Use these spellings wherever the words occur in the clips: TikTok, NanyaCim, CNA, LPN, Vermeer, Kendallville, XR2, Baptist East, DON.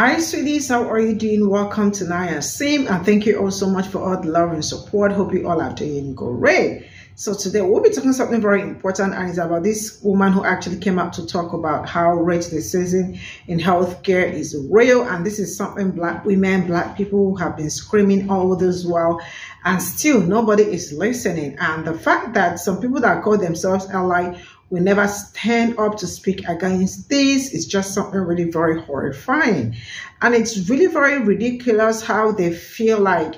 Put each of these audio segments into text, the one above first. Hi sweeties, how are you doing? Welcome to NanyaCim, and thank you all so much for all the love and support. Hope you all are doing great. So today we'll be talking something very important, and it's about this woman who actually came out to talk about how race racism in healthcare is real. And this is something black women, black people have been screaming all this while, and still nobody is listening. And the fact that some people that call themselves ally will never stand up to speak against this is just something really very horrifying. And it's really very ridiculous how they feel like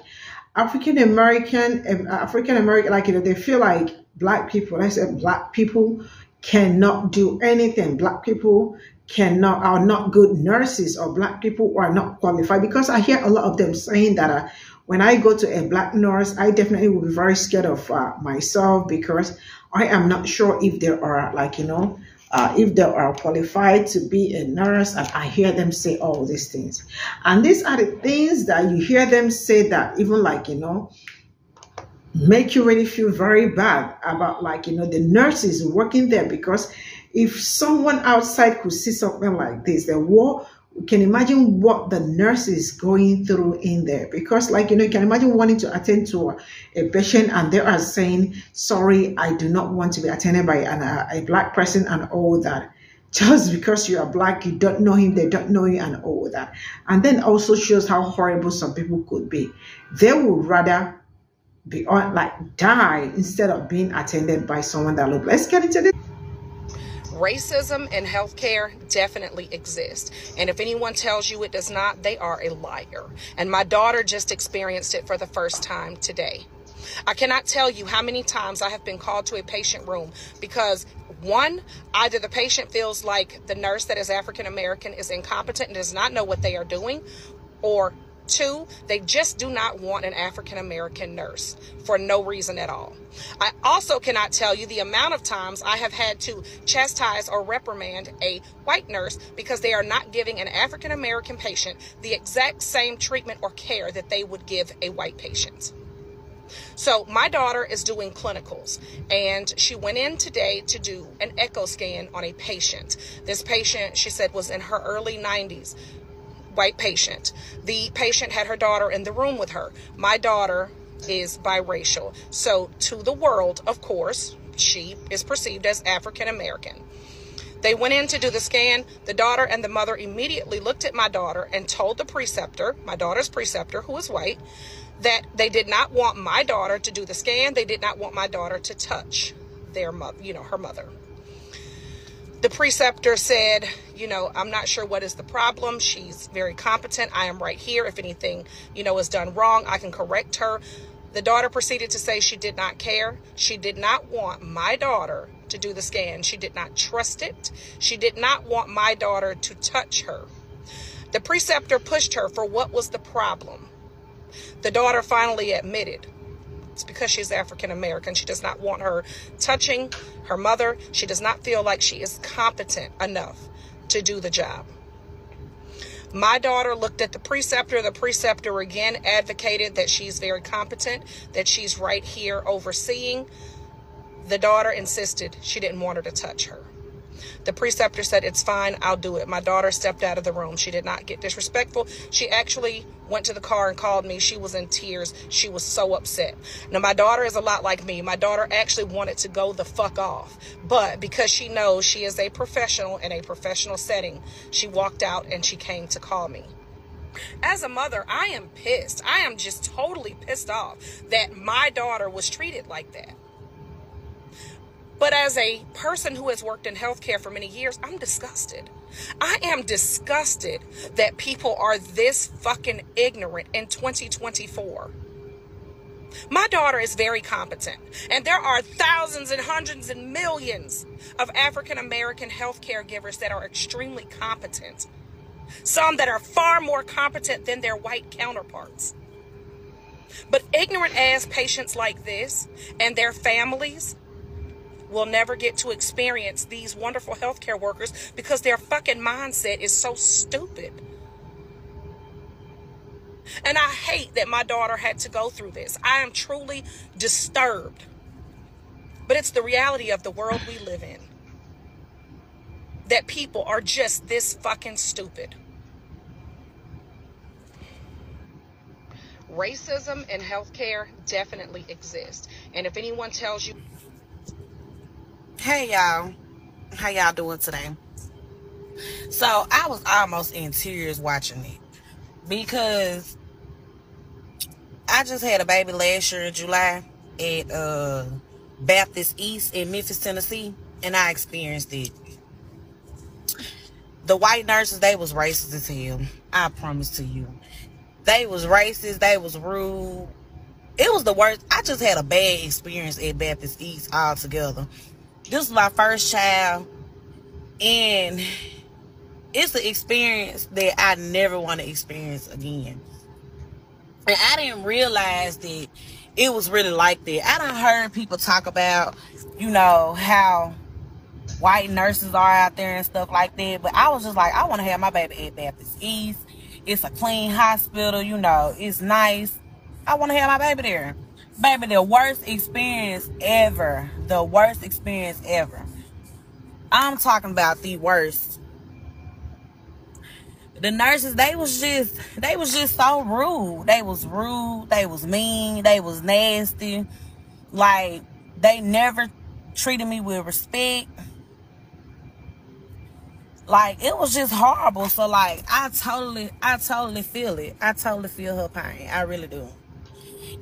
African American, like, you know, they feel like black people, let's say black people cannot do anything. Black people are not good nurses, or black people are not qualified. Because I hear a lot of them saying that when I go to a black nurse, I definitely will be very scared of myself, because I am not sure if they are, like, you know, if they are qualified to be a nurse. And I hear them say all these things. And these are the things that you hear them say that even, like, you know, make you really feel very bad about, like, you know, the nurses working there. Because if someone outside could see something like this, you can imagine what the nurse is going through in there. Because, like, you know, you can imagine wanting to attend to a patient, and they are saying, sorry, I do not want to be attended by a black person and all that. Just because you are black, you don't know him, they don't know you and all that. And then also shows how horrible some people could be. They would rather be on, like, die instead of being attended by someone that looks. Let's get into this. Racism in healthcare definitely exists, and if anyone tells you it does not, they are a liar. And my daughter just experienced it for the first time today. I cannot tell you how many times I have been called to a patient room because, one, either the patient feels like the nurse that is African American is incompetent and does not know what they are doing, or two, they just do not want an African American nurse for no reason at all. I also cannot tell you the amount of times I have had to chastise or reprimand a white nurse because they are not giving an African American patient the exact same treatment or care that they would give a white patient. So my daughter is doing clinicals, and she went in today to do an echo scan on a patient. This patient, she said, was in her early 90s. White patient. The patient had her daughter in the room with her. My daughter is biracial, so to the world, of course, she is perceived as African American. They went in to do the scan. The daughter and the mother immediately looked at my daughter and told the preceptor, my daughter's preceptor, who is white, that they did not want my daughter to do the scan. They did not want my daughter to touch their mother, you know, her mother. The preceptor said, you know, I'm not sure what is the problem. She's very competent. I am right here. If anything, you know, is done wrong, I can correct her. The daughter proceeded to say she did not care. She did not want my daughter to do the scan. She did not trust it. She did not want my daughter to touch her. The preceptor pushed her for what was the problem. The daughter finally admitted, it's because she's African American. She does not want her touching her mother. She does not feel like she is competent enough to do the job. My daughter looked at the preceptor. The preceptor again advocated that she's very competent, that she's right here overseeing. The daughter insisted she didn't want her to touch her. The preceptor said, it's fine, I'll do it. My daughter stepped out of the room. She did not get disrespectful. She actually went to the car and called me. She was in tears. She was so upset. Now, my daughter is a lot like me. My daughter actually wanted to go the fuck off, but because she knows she is a professional in a professional setting, she walked out and she came to call me. As a mother, I am pissed. I am just totally pissed off that my daughter was treated like that. But as a person who has worked in healthcare for many years, I'm disgusted. I am disgusted that people are this fucking ignorant in 2024. My daughter is very competent, and there are thousands and hundreds and millions of African American healthcare givers that are extremely competent. Some that are far more competent than their white counterparts. But ignorant ass patients like this and their families will never get to experience these wonderful healthcare workers because their fucking mindset is so stupid. And I hate that my daughter had to go through this. I am truly disturbed. But it's the reality of the world we live in, that people are just this fucking stupid. Racism in healthcare definitely exists. And if anyone tells you... Hey, y'all. How y'all doing today? So, I was almost in tears watching it. Because I just had a baby last year in July at Baptist East in Memphis, Tennessee. And I experienced it. The white nurses, they was racist as hell. I promise to you. They was racist. They was rude. It was the worst. I just had a bad experience at Baptist East altogether. This was my first child. And it's an experience that I never want to experience again. And I didn't realize that it was really like that. I done heard people talk about, you know, how white nurses are out there and stuff like that. But I was just like, I want to have my baby at Baptist East. It's a clean hospital, you know, it's nice. I want to have my baby there. Baby, the worst experience ever. The worst experience ever. I'm talking about the worst. The nurses, they was just so rude. They was rude. They was mean. They was nasty. Like, they never treated me with respect. Like, it was just horrible. So, like, I totally feel it. I totally feel her pain. I really do.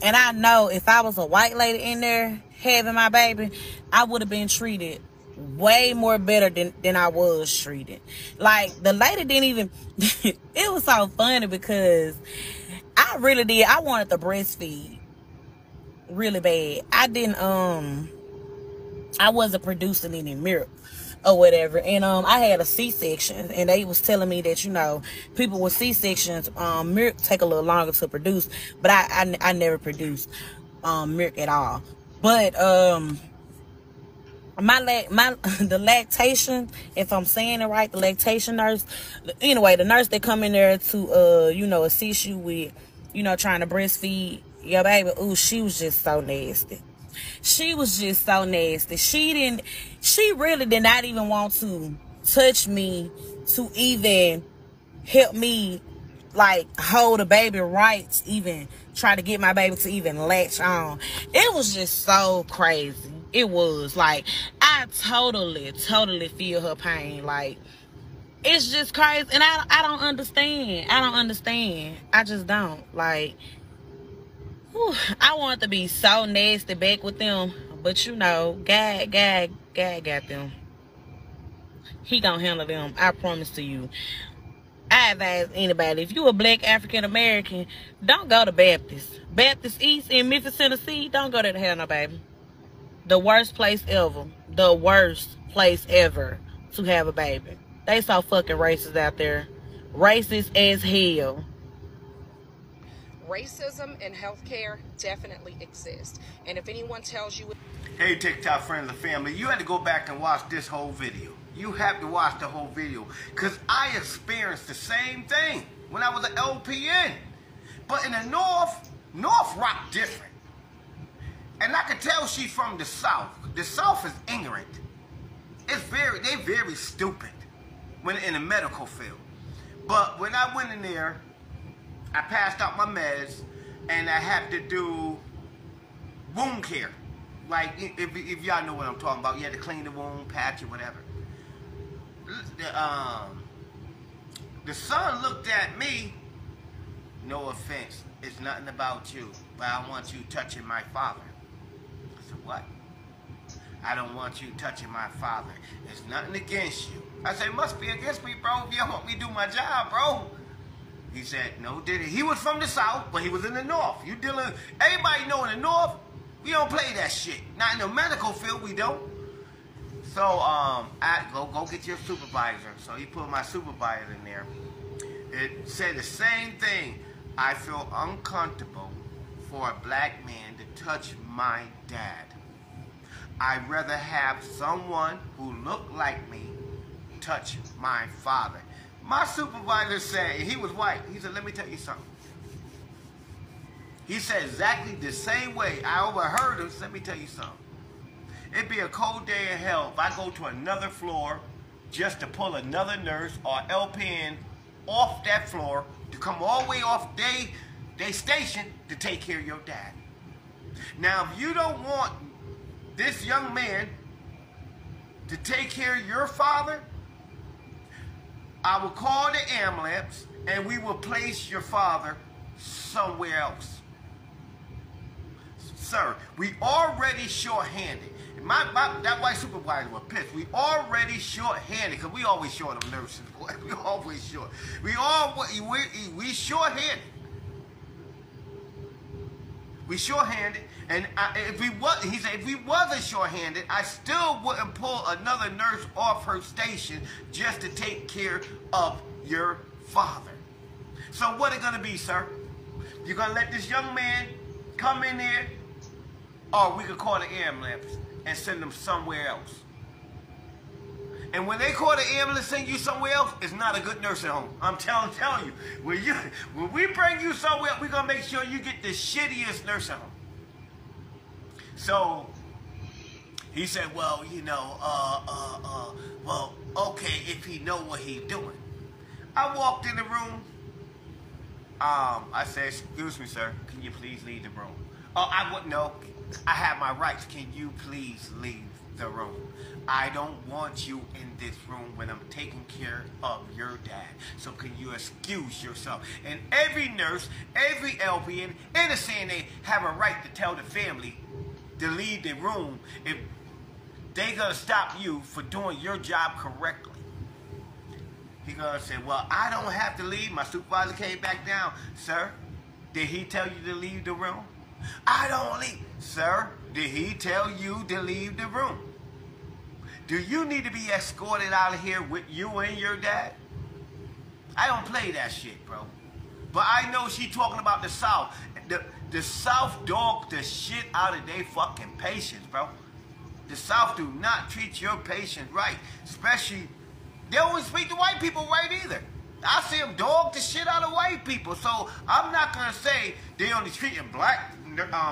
And I know if I was a white lady in there having my baby, I would have been treated way more better than I was treated. Like, the lady didn't even... It was so funny because I really did. I wanted to breastfeed really bad. I didn't... I wasn't producing any milk or whatever, and I had a C-section, and they was telling me that, you know, people with C-sections, milk take a little longer to produce, but I never produced milk at all. But the lactation, if I'm saying it right, the lactation nurse, anyway, the nurse that come in there to you know, assist you with, you know, trying to breastfeed your baby, ooh, she was just so nasty. She was just so nasty. She really did not even want to touch me, to even help me, like, hold a baby right, to even try to get my baby to even latch on. It was just so crazy. It was like, I totally feel her pain. Like, it's just crazy. And I don't understand. I just don't. Like, whew, I wanted to be so nasty back with them, but you know, God got them. He gonna handle them, I promise to you. I advise anybody, if you a black African American, don't go to Baptist. Baptist East in Memphis, Tennessee, don't go there to hell no, baby. The worst place ever. The worst place ever to have a baby. They so fucking racist out there. Racist as hell. Racism in healthcare definitely exists. And if anyone tells you... Hey, TikTok friends and family, you had to go back and watch this whole video. You have to watch the whole video because I experienced the same thing when I was an LPN. But in the North rock different. And I could tell she's from the South. The South is ignorant. They're very stupid when in the medical field. But when I went in there, I passed out my meds, and I have to do wound care. Like, if y'all know what I'm talking about, you had to clean the wound, patch it, whatever. The son looked at me, no offense, it's nothing about you, but I want you touching my father. I said, what? I don't want you touching my father. It's nothing against you. I said, it must be against me, bro, if you don't want me to do my job, bro. He said, no, did he? He was from the South, but he was in the North. You dealing, everybody know in the North, we don't play that shit. Not in the medical field, we don't. So, I go get your supervisor. So he put my supervisor in there. It said the same thing. I feel uncomfortable for a black man to touch my dad. I'd rather have someone who looked like me touch my father. My supervisor said, he was white, he said, let me tell you something. He said exactly the same way. I overheard him, so let me tell you something. It'd be a cold day in hell if I go to another floor just to pull another nurse or LPN off that floor, to come all the way off They stationed to take care of your dad. Now, if you don't want this young man to take care of your father, I will call the ambulance and we will place your father somewhere else. Sir, we already short-handed. That white supervisor was pissed. We already short-handed, because we always short of nurses, boy. We always short. We short-handed. We short-handed, and he said if we wasn't short-handed, I still wouldn't pull another nurse off her station just to take care of your father. So what it gonna be, sir? You're gonna let this young man come in there, or we could call the ambulance and send them somewhere else. And when they call the ambulance, send you somewhere else, it's not a good nursing home. I'm telling you, when we bring you somewhere, we're going to make sure you get the shittiest nursing home. So he said, well, you know, well, okay, if he know what he's doing. I walked in the room. I said, excuse me, sir, can you please leave the room? Oh, I wouldn't know. I have my rights. Can you please leave the room? I don't want you in this room when I'm taking care of your dad. So can you excuse yourself? And every nurse, every LPN, and a CNA have a right to tell the family to leave the room if they're going to stop you for doing your job correctly. He's going to say, well, I don't have to leave. My supervisor came back down. Sir, did he tell you to leave the room? I don't leave. Sir, did he tell you to leave the room? Do you need to be escorted out of here with you and your dad? I don't play that shit, bro. But I know she talking about the South. The South dog the shit out of their fucking patients, bro. The South do not treat your patients right. Especially, they don't speak to white people right either. I see them dog the shit out of white people. So I'm not going to say they only treating black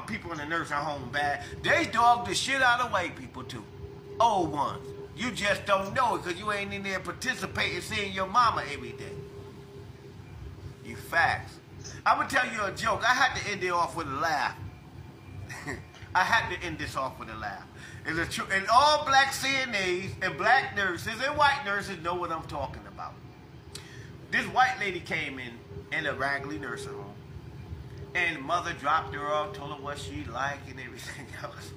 people in the nursing home bad. They dog the shit out of white people too. Old ones. You just don't know it because you ain't in there participating, seeing your mama every day. You facts. I'm going to tell you a joke. I had to end it off with a laugh. I had to end this off with a laugh. And all black CNAs and black nurses and white nurses know what I'm talking about. This white lady came in a raggedy nursing home, and mother dropped her off, told her what she liked and everything else.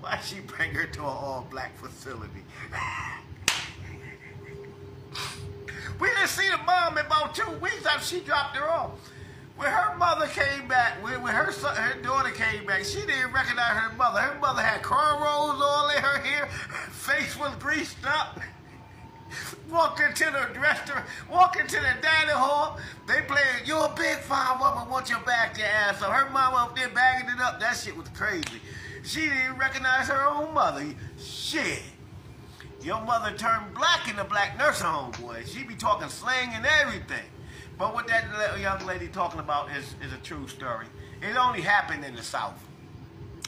Why'd she bring her to an all-black facility? We didn't see the mom in about 2 weeks after she dropped her off. When her mother came back, when her son, her daughter came back, she didn't recognize her mother. Her mother had cornrows all in her hair, her face was greased up. Walking to the restaurant, walking to the dining hall, they playing, you're a big fine woman, want your back your ass up. Her mama up there bagging it up, that shit was crazy. She didn't recognize her own mother. Shit. Your mother turned black in the black nursing home, boy. She be talking slang and everything. But what that young lady talking about is a true story. It only happened in the South.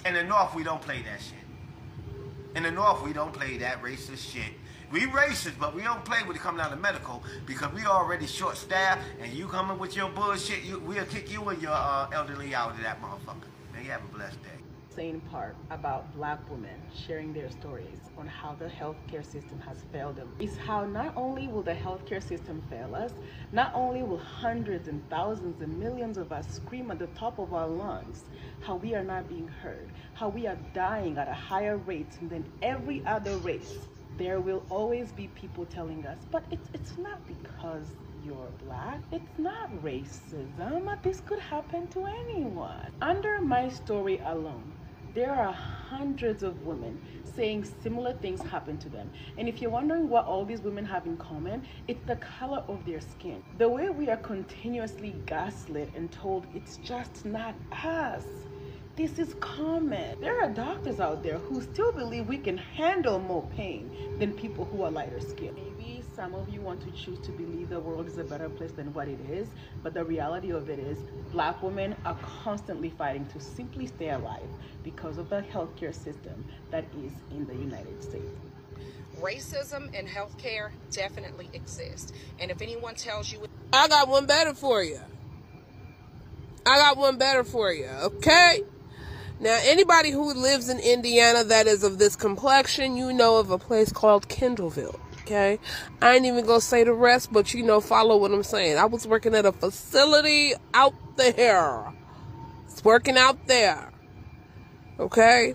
In the North, we don't play that shit. In the North, we don't play that racist shit. We racist, but we don't play when it comes down to medical because we already short-staffed, and you coming with your bullshit, we'll kick you and your elderly out of that motherfucker. Now you have a blessed day. Same part about black women sharing their stories on how the healthcare system has failed them. It's how not only will the healthcare system fail us, not only will hundreds and thousands and millions of us scream at the top of our lungs how we are not being heard, how we are dying at a higher rate than every other race. There will always be people telling us, but it's not because you're black. It's not racism. This could happen to anyone. Under my story alone, there are hundreds of women saying similar things happen to them. And if you're wondering what all these women have in common, it's the color of their skin. The way we are continuously gaslit and told it's just not us. This is common. There are doctors out there who still believe we can handle more pain than people who are lighter skinned. Maybe some of you want to choose to believe the world is a better place than what it is, but the reality of it is black women are constantly fighting to simply stay alive because of the healthcare system that is in the United States. Racism in healthcare definitely exists. And if anyone tells you... I got one better for you. I got one better for you, okay? Now, anybody who lives in Indiana that is of this complexion, you know of a place called Kendallville, okay? I ain't even gonna say the rest, but you know, follow what I'm saying. I was working at a facility out there. It's working out there, okay?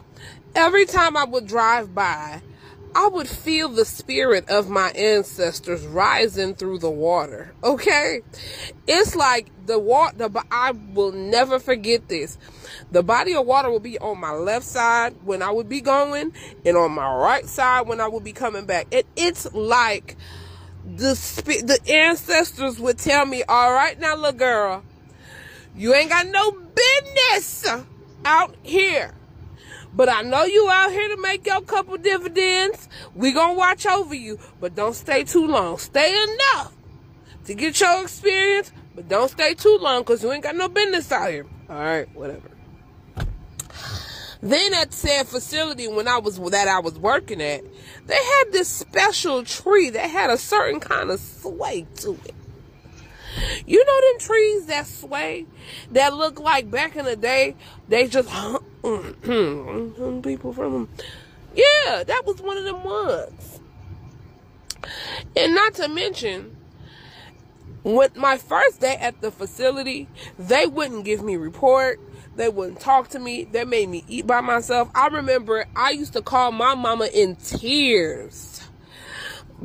Every time I would drive by, I would feel the spirit of my ancestors rising through the water, okay? It's like the water, I will never forget this. The body of water will be on my left side when I would be going and on my right side when I would be coming back. And it's like the ancestors would tell me, all right, now little girl, you ain't got no business out here. But I know you out here to make your couple dividends. We gonna watch over you, but don't stay too long. Stay enough to get your experience, but don't stay too long because you ain't got no business out here. All right, whatever. Then at said facility that I was working at, they had this special tree that had a certain kind of sway to it. You know them trees that sway, that look like back in the day, they just hung people from them. Yeah, that was one of them ones. And not to mention, with my first day at the facility, they wouldn't give me report. They wouldn't talk to me. They made me eat by myself. I remember I used to call my mama in tears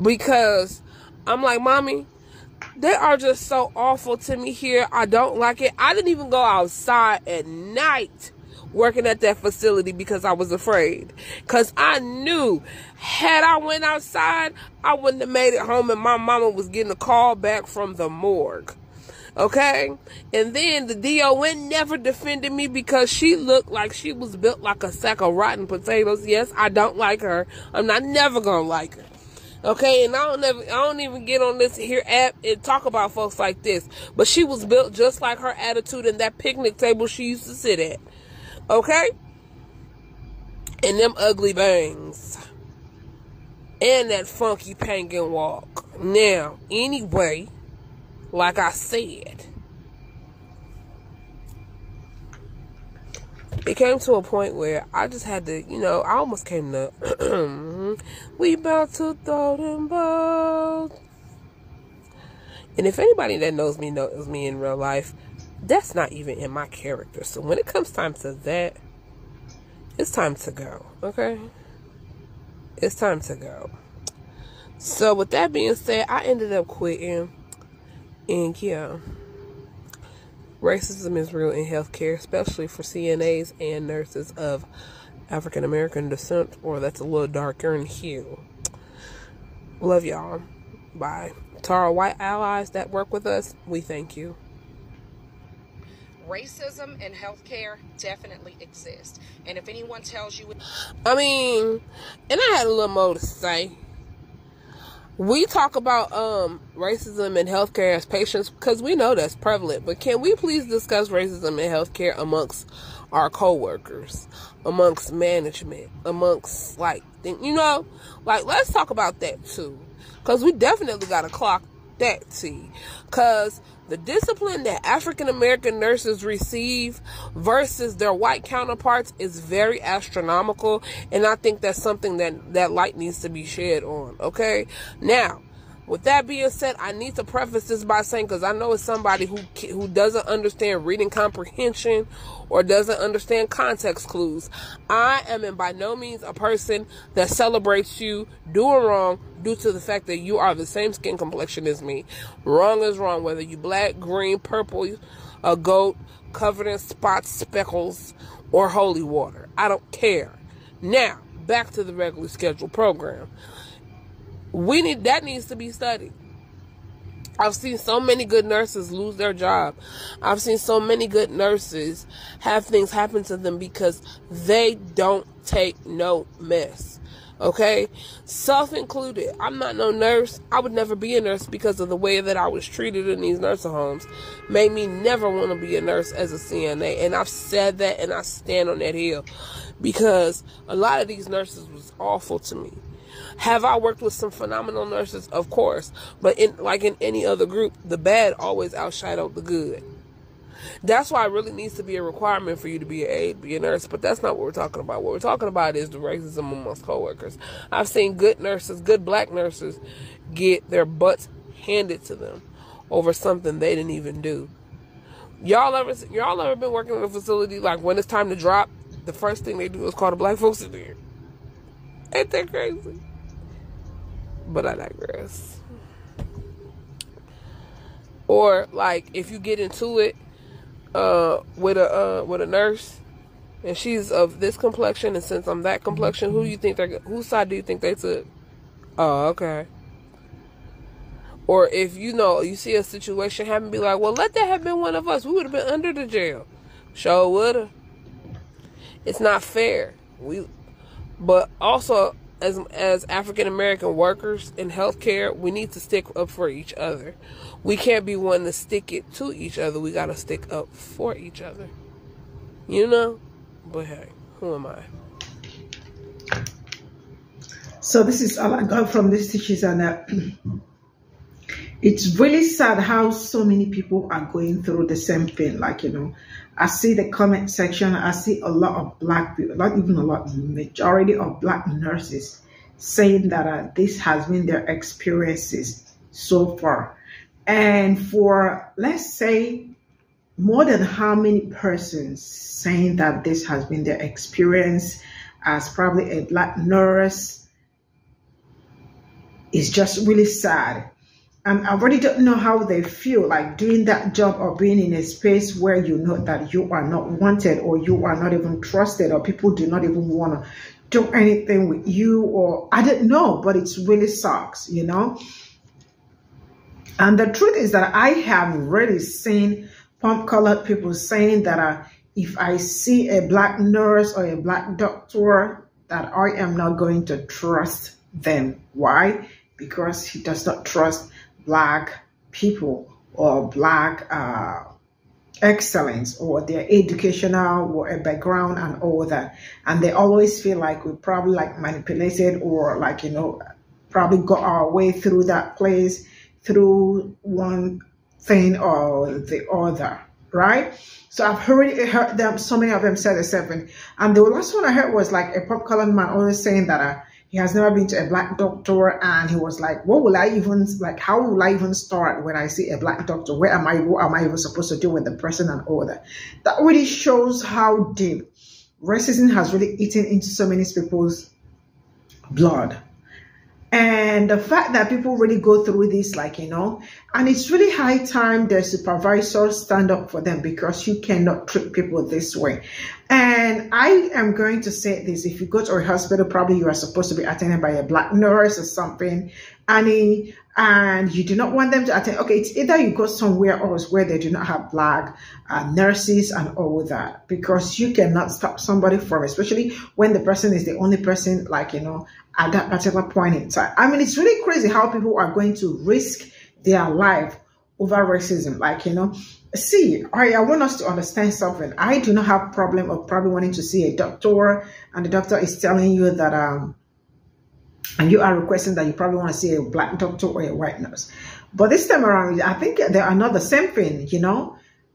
because I'm like, Mommy, they are just so awful to me here. I don't like it. I didn't even go outside at night working at that facility because I was afraid. Because I knew had I went outside, I wouldn't have made it home and my mama was getting a call back from the morgue. Okay? And then the DON never defended me because she looked like she was built like a sack of rotten potatoes. Yes, I don't like her. I'm not never going to like her. Okay, and I don't even get on this here app and talk about folks like this. But she was built just like her attitude and that picnic table she used to sit at. Okay? And them ugly bangs. And that funky penguin walk. Now, anyway, like I said, it came to a point where I just had to, you know, I almost came to, we about to throw them balls. And if anybody that knows me in real life, that's not even in my character. So when it comes time to that, it's time to go, okay? It's time to go. So with that being said, I ended up quitting. And yeah, racism is real in healthcare, especially for CNAs and nurses of African American descent, or that's a little darker in hue. Love y'all. Bye. To our white allies that work with us, we thank you. Racism in healthcare definitely exists. And if anyone tells you... I mean, and I had a little more to say. We talk about racism in healthcare as patients because we know that's prevalent, but can we please discuss racism in healthcare amongst our co-workers, amongst management, amongst let's talk about that too, because we definitely got to clock that tea, because the discipline that African American nurses receive versus their white counterparts is very astronomical, and I think that's something that light needs to be shed on, okay? Now, with that being said, I need to preface this by saying, because I know it's somebody who doesn't understand reading comprehension or doesn't understand context clues. I am by no means a person that celebrates you doing wrong due to the fact that you are the same skin complexion as me. Wrong is wrong, whether you black, green, purple, a goat, covered in spots, speckles, or holy water. I don't care. Now, back to the regularly scheduled program. That needs to be studied. I've seen so many good nurses lose their job. I've seen so many good nurses have things happen to them because they don't take no mess. Okay? Self included. I'm not no nurse. I would never be a nurse because of the way that I was treated in these nursing homes. Made me never want to be a nurse as a CNA. And I've said that and I stand on that hill because a lot of these nurses was awful to me. Have I worked with some phenomenal nurses? Of course. But like in any other group, the bad always outshadowed the good. That's why it really needs to be a requirement for you to be an aide, be a nurse. But that's not what we're talking about. What we're talking about is the racism amongst coworkers. I've seen good nurses, good black nurses, get their butts handed to them over something they didn't even do. Y'all ever been working in a facility, like when it's time to drop, the first thing they do is call the black folks in there? Ain't that crazy? But I digress. Or like if you get into it with a nurse, and she's of this complexion, and since I'm that complexion, whose side do you think they took? Oh, okay. Or if you see a situation happen, be like, well, let that have been one of us. We would have been under the jail. Sure woulda. It's not fair. But also as African American workers in healthcare, we need to stick up for each other. We can't be one to stick it to each other. We gotta stick up for each other. You know? But hey, who am I? So this is all I got from these teachers, and it's really sad how so many people are going through the same thing. Like, I see the comment section. I see a lot of black people, majority of black nurses saying that this has been their experiences so far. And for, let's say, more than how many persons saying that this has been their experience as probably a black nurse is just really sad. And I really don't know how they feel like doing that job or being in a space where you know that you are not wanted, or you are not even trusted, or people do not even want to do anything with you, or I don't know, but it really sucks, And the truth is that I have really seen plum-colored people saying that if I see a black nurse or a black doctor, that I am not going to trust them. Why? Because he does not trust black people or black excellence or their educational or a background and all that, and they always feel like we probably manipulated, or probably got our way through that place through one thing or the other, right? So I've already heard them, so many of them said the same thing. And the last one I heard was like a pop-colored man always saying that he has never been to a black doctor, and he was like, what will I even, how will I even start when I see a black doctor? What am I even supposed to do with the person and all that? That really shows how deep racism has really eaten into so many people's blood. And the fact that people really go through this, and it's really high time their supervisors stand up for them, because you cannot treat people this way. And I am going to say this, if you go to a hospital, probably you are supposed to be attended by a black nurse or something, and you do not want them to attend. Okay, it's either you go somewhere else where they do not have black nurses and all that, because you cannot stop somebody from, especially when the person is the only person, at that particular point in time. I mean, it's really crazy how people are going to risk their life over racism. See, I want us to understand something. I do not have problem of probably wanting to see a doctor, and the doctor is telling you that, and you are requesting that you probably want to see a black doctor or a white nurse. But this time around, I think they are not the same thing,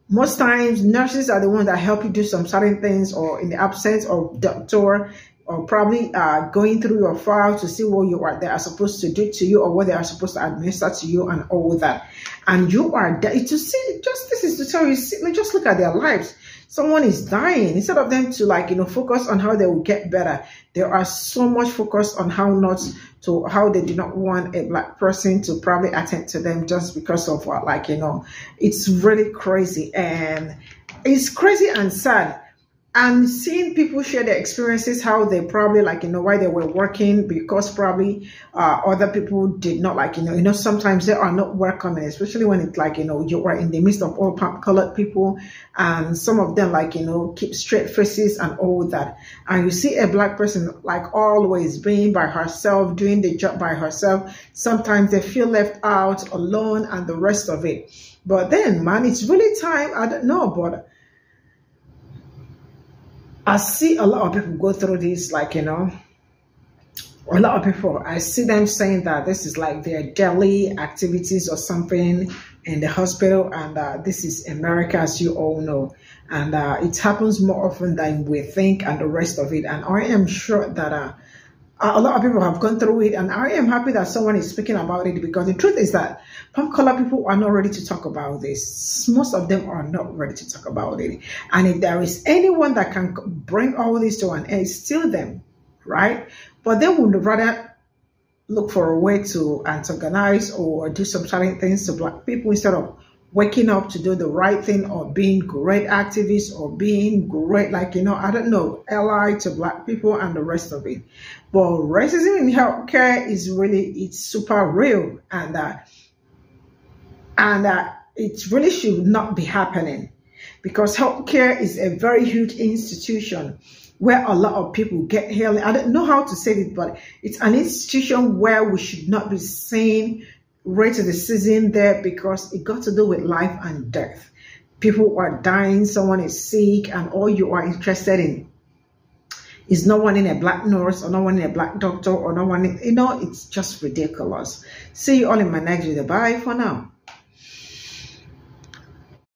Most times, nurses are the ones that help you do some certain things, or in the absence of doctor, or probably going through your file to see what they are supposed to do to you, or what they are supposed to administer to you and all that. And you are there to see, this is to tell you, just look at their lives. Someone is dying. Instead of them to focus on how they will get better, they are so much focused on how they do not want a black person to probably attend to them, just because of what, it's really crazy. And it's crazy and sad. And seeing people share their experiences, how they probably why they were working, because probably other people did not sometimes they are not welcoming, especially when it's you are in the midst of all colored people, and some of them keep straight faces and all that, and you see a black person always being by herself, doing the job by herself. Sometimes they feel left out, alone, and the rest of it. But then, man, it's really time. I don't know, but I see a lot of people go through this, a lot of people, I see them saying that this is like their daily activities or something in the hospital, and this is America, as you all know, and it happens more often than we think and the rest of it. And I am sure that a lot of people have gone through it, and I am happy that someone is speaking about it, because the truth is that palm collar people are not ready to talk about this. Most of them are not ready to talk about it. And if there is anyone that can bring all this to an end, it's still them, right? But they would rather look for a way to antagonize or do some challenging things to black people instead of waking up to do the right thing, or being great activists, or being great, like, you know, I don't know, ally to black people and the rest of it. But racism in healthcare is really, it's super real, and it really should not be happening, because healthcare is a very huge institution where a lot of people get healing. I don't know how to say it, but it's an institution where we should not be saying rate of the season there, because it got to do with life and death. People are dying, someone is sick, and all you are interested in is no one in a black nurse, or no one in a black doctor, or no one in, you know, it's just ridiculous. See you all in my next video. Bye for now.